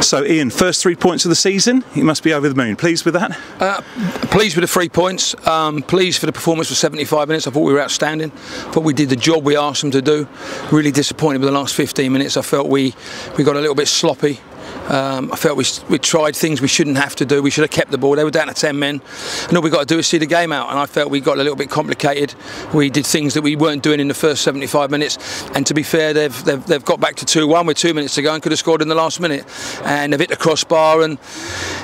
So Ian, first 3 points of the season, you must be over the moon. Pleased with that? Pleased with the 3 points, pleased for the performance for 75 minutes. I thought we were outstanding, but we did the job we asked them to do. Really disappointed with the last 15 minutes. I felt we got a little bit sloppy. I felt we tried things we shouldn't have to do. We should have kept the ball. They were down to 10 men, and all we got to do is see the game out. And I felt we got a little bit complicated. We did things that we weren't doing in the first 75 minutes. And to be fair, they've got back to 2-1 with 2 minutes to go and could have scored in the last minute. And they've hit the crossbar, and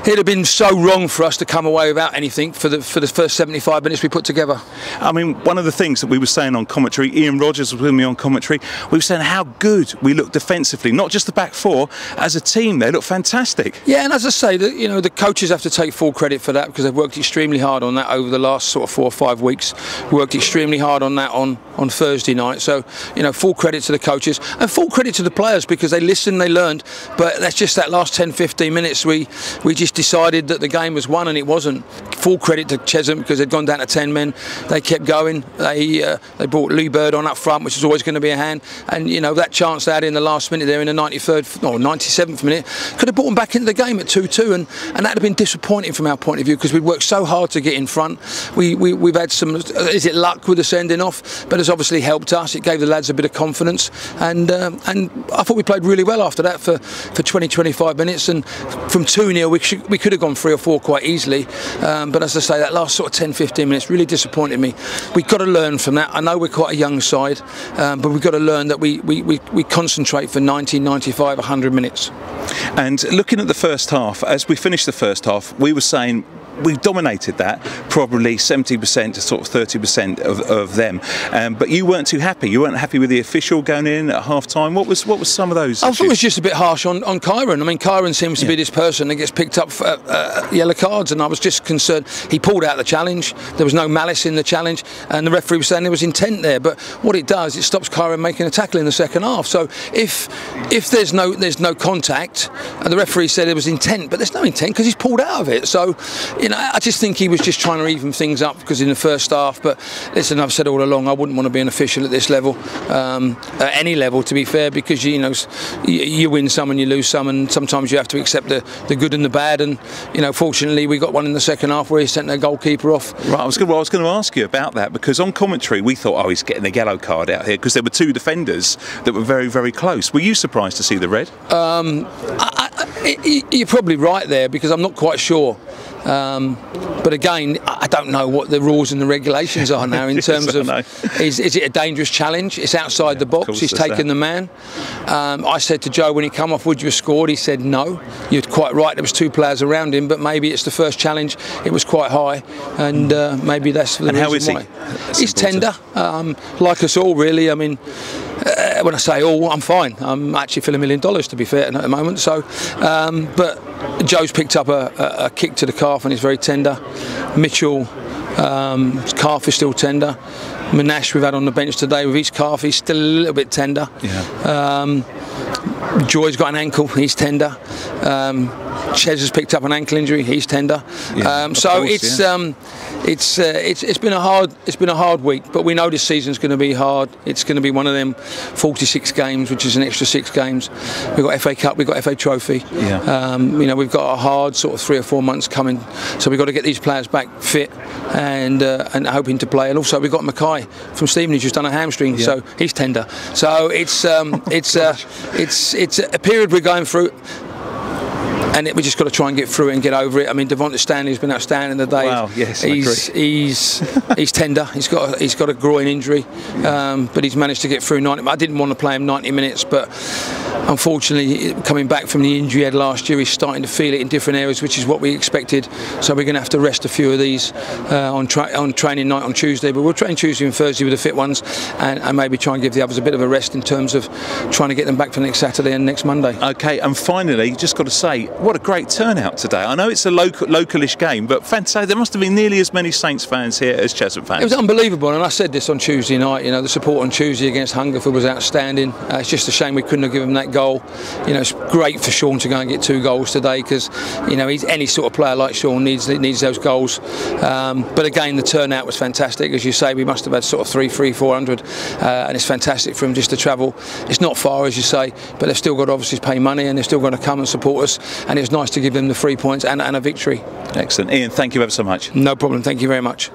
it'd have been so wrong for us to come away without anything for the first 75 minutes we put together. I mean, one of the things that we were saying on commentary, Ian Rogers was with me on commentary. We were saying how good we looked defensively, not just the back four as a team. They look fantastic. Yeah, and as I say, you know, the coaches have to take full credit for that because they've worked extremely hard on that over the last sort of 4 or 5 weeks. Worked extremely hard on that on Thursday night. So, you know, full credit to the coaches and full credit to the players because they listened, they learned. But that's just that last 10, 15 minutes we just decided that the game was won and it wasn't. Full credit to Chesham because they'd gone down to 10 men. They kept going. They brought Lee Bird on up front, which is always going to be a hand. And you know that chance they had in the last minute there in the 93rd or 97th minute. Could have brought them back into the game at 2-2 and that'd have been disappointing from our point of view because we'd worked so hard to get in front. We've had some, is it luck with us ending off? But it's obviously helped us. It gave the lads a bit of confidence and I thought we played really well after that for 20-25 minutes, and from 2-0 we could have gone 3 or 4 quite easily, but as I say, that last sort of 10-15 minutes really disappointed me. We've got to learn from that. I know we're quite a young side, but we've got to learn that we concentrate for 90, 95, 100 minutes. And looking at the first half, as we finished the first half, we were saying we've dominated that, probably 70% to sort of 30% of them. But you weren't too happy. You weren't happy with the official going in at half time. What was some of those issues? I thought it was just a bit harsh on Kyron. I mean, Kyron seems to be this person that gets picked up for yellow cards, and I was just concerned. He pulled out the challenge. There was no malice in the challenge, and the referee was saying there was intent there. But what it does, it stops Kyron making a tackle in the second half. So if there's no contact, and the referee said there was intent, but there's no intent because he's pulled out of it. So. You know, I just think he was just trying to even things up because in the first half. But listen, I've said all along, I wouldn't want to be an official at this level, at any level, to be fair, because you know, you win some and you lose some, and sometimes you have to accept the good and the bad. And you know, fortunately, we got one in the second half where he sent their goalkeeper off. Right, I was going to ask you about that because on commentary we thought, oh, he's getting the yellow card out here because there were two defenders that were very, very close. Were you surprised to see the red? You're probably right there because I'm not quite sure. But again, I don't know what the rules and the regulations are now in terms of is it a dangerous challenge? It's outside the box. He's taken the man. I said to Joe when he came off, would you have scored? He said no. You're quite right. There was two players around him, but maybe it's the first challenge. It was quite high, and maybe that's the reason why. And how is he? He's tender, like us all, really. I mean. When I say all, I'm fine. I'm actually feeling $1 million to be fair at the moment. So, but Joe's picked up a kick to the calf and it's very tender. Mitchell, his calf is still tender. Manash we've had on the bench today with his calf, he's still a little bit tender. Yeah. Joy's got an ankle, he's tender. Ches has picked up an ankle injury, he's tender. Yeah, so it's been a hard week, but we know this season's going to be hard. It's going to be one of them 46 games, which is an extra 6 games. We've got FA Cup, we've got FA Trophy. Yeah. You know, we've got a hard sort of 3 or 4 months coming, so we've got to get these players back fit and hoping to play. And also we've got Mackay from Stevenage who's done a hamstring, so he's tender. So it's a period we're going through. And we just got to try and get through it and get over it. I mean, Devonta Stanley's been outstanding today. Wow, yes, he's tender. He's got a groin injury, but he's managed to get through 90. I didn't want to play him 90 minutes, but unfortunately, coming back from the injury he had last year, he's starting to feel it in different areas, which is what we expected. So we're going to have to rest a few of these on training night on Tuesday. But we'll train Tuesday and Thursday with the fit ones, and maybe try and give the others a bit of a rest in terms of trying to get them back for next Saturday and next Monday. Okay, and finally, just got to say. what a great turnout today. I know it's a localish game, but fantastic. There must have been nearly as many Saints fans here as Chesham fans. It was unbelievable, and I said this on Tuesday night, you know, the support on Tuesday against Hungerford was outstanding. It's just a shame we couldn't have given them that goal. You know, it's great for Sean to go and get 2 goals today, because, you know, he's, any sort of player like Sean needs those goals. But again, the turnout was fantastic. As you say, we must have had sort of 300, 400, and it's fantastic for him just to travel. It's not far, as you say, but they've still got to obviously pay money, and they're still going to come and support us, and it's nice to give them the 3 points and a victory. Excellent. Ian, thank you ever so much. No problem. Thank you very much.